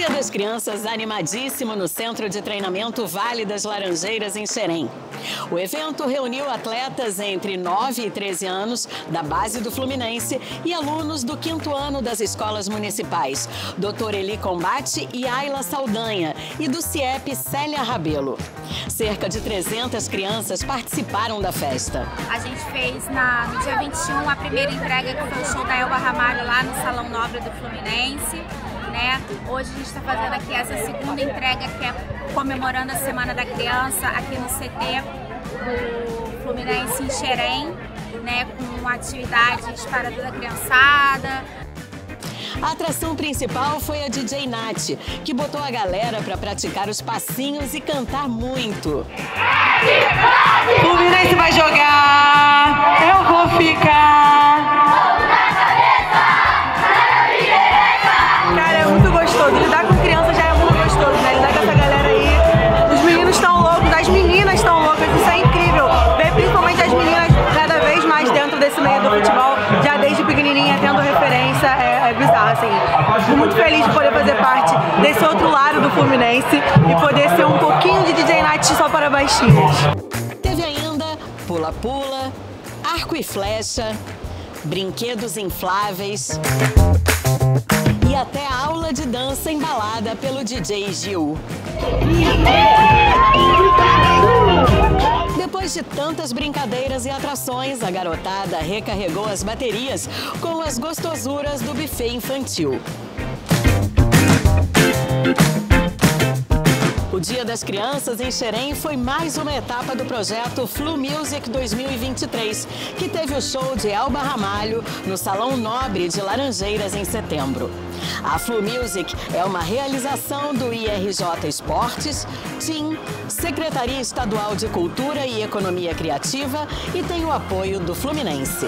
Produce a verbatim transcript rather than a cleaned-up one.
Dia das Crianças animadíssimo no Centro de Treinamento Vale das Laranjeiras, em Xerém. O evento reuniu atletas entre nove e treze anos da base do Fluminense e alunos do quinto ano das escolas municipais, doutor Eli Combate e Ayla Saldanha, e do C I E P Célia Rabelo. Cerca de trezentas crianças participaram da festa. A gente fez na, no dia vinte e um a primeira entrega, que foi o show da Elba Ramalho lá no Salão Nobre do Fluminense. Né? Hoje a gente está fazendo aqui essa segunda entrega, que é comemorando a Semana da Criança aqui no C T do Fluminense em Xerém, né? Com atividades para toda a criançada. A atração principal foi a D J Nath, que botou a galera para praticar os passinhos e cantar muito. O Fluminense vai jogar, eu vou ficar. Cara, é muito gostoso. Lidar com criança já é muito gostoso, né? Lidar com essa galera aí. Os meninos estão loucos, as meninas estão loucas. Isso é incrível. Ver principalmente as meninas cada vez mais dentro desse meio do futebol, já desde pequenininha, tendo referência, é, é bizarro, assim. Fico muito feliz de poder fazer parte desse outro lado do Fluminense e poder ser um pouquinho de D J Nath só para baixinhos. Teve ainda pula-pula, arco e flecha, brinquedos infláveis e até aula de dança embalada pelo D J Gil. Depois de tantas brincadeiras e atrações, a garotada recarregou as baterias com as gostosuras do buffet infantil. O Dia das Crianças em Xerém foi mais uma etapa do projeto Flu Music dois mil e vinte e três, que teve o show de Elba Ramalho no Salão Nobre de Laranjeiras em setembro. A Flu Music é uma realização do I R J Esportes, TIM, Secretaria Estadual de Cultura e Economia Criativa, e tem o apoio do Fluminense.